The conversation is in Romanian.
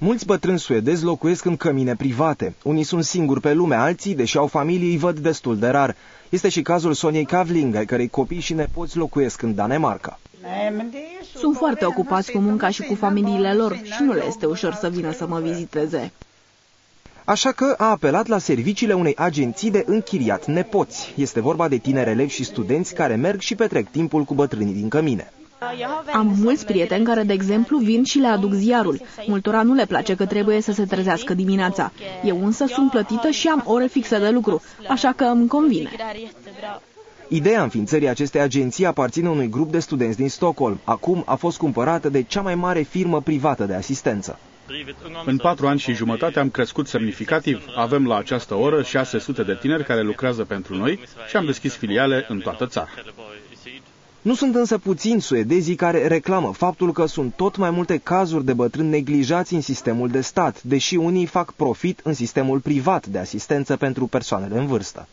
Mulți bătrâni suedezi locuiesc în cămine private. Unii sunt singuri pe lume, alții, deși au familii, îi văd destul de rar. Este și cazul Soniei Kavling, ai cărei copii și nepoți locuiesc în Danemarca. Sunt foarte ocupați cu munca și cu familiile lor și nu le este ușor să vină să mă viziteze. Așa că a apelat la serviciile unei agenții de închiriat nepoți. Este vorba de tineri elevi și studenți care merg și petrec timpul cu bătrânii din cămine. Am mulți prieteni care, de exemplu, vin și le aduc ziarul. Multora nu le place că trebuie să se trezească dimineața. Eu însă sunt plătită și am ore fixe de lucru, așa că îmi convine. Ideea înființării acestei agenții aparține unui grup de studenți din Stockholm. Acum a fost cumpărată de cea mai mare firmă privată de asistență. În 4 ani și jumătate am crescut semnificativ. Avem la această oră 600 de tineri care lucrează pentru noi și am deschis filiale în toată țara. Nu sunt însă puțini suedezii care reclamă faptul că sunt tot mai multe cazuri de bătrâni neglijați în sistemul de stat, deși unii fac profit în sistemul privat de asistență pentru persoanele în vârstă.